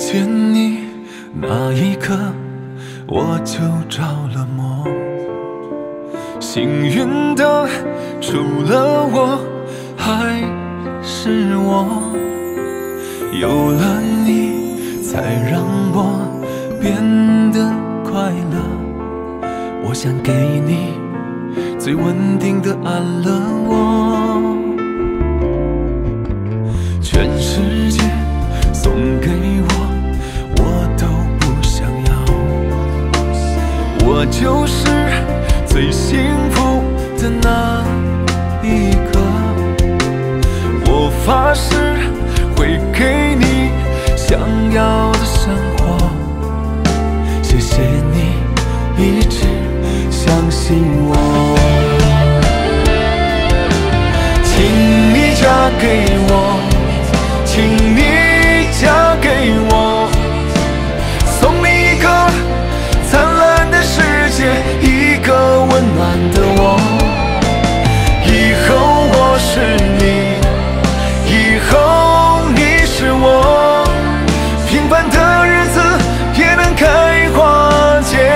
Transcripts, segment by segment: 见你那一刻，我就着了魔。幸运的，除了我还是我。有了你，才让我变得快乐。我想给你最稳定的安乐窝。全世界送给我。 我就是最幸福的那一个，我发誓会给你想要的生活。谢谢你一直相信我，请你嫁给我，请你嫁给我，送你一个。 一个温暖的我，以后我是你，以后你是我，平凡的日子也能开花结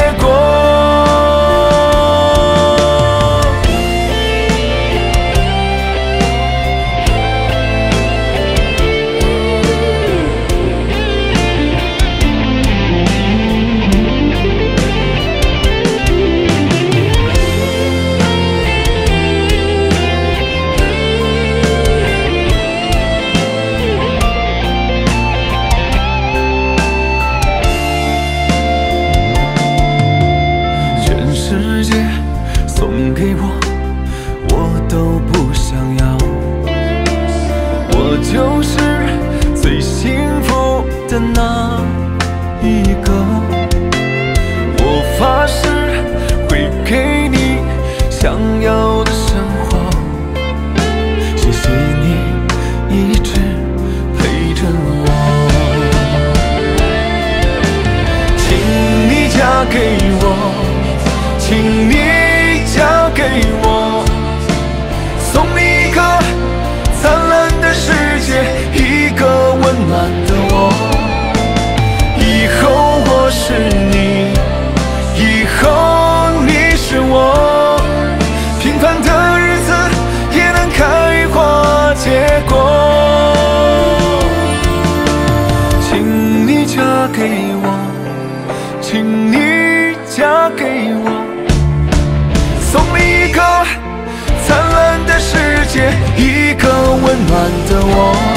暖的我。